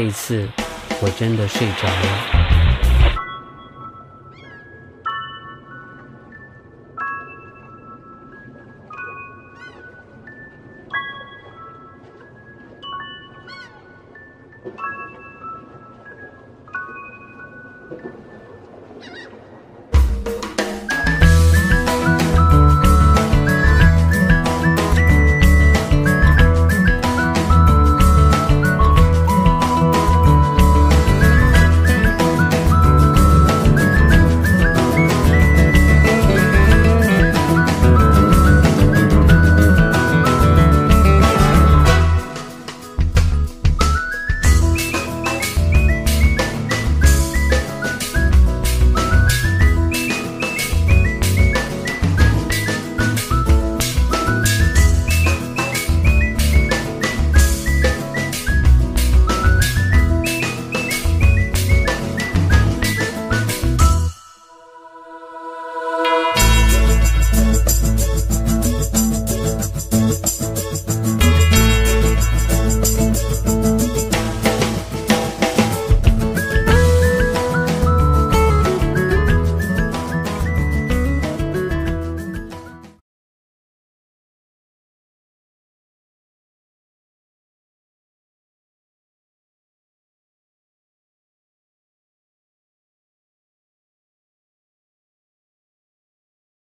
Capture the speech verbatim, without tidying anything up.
这一次我真的睡着了。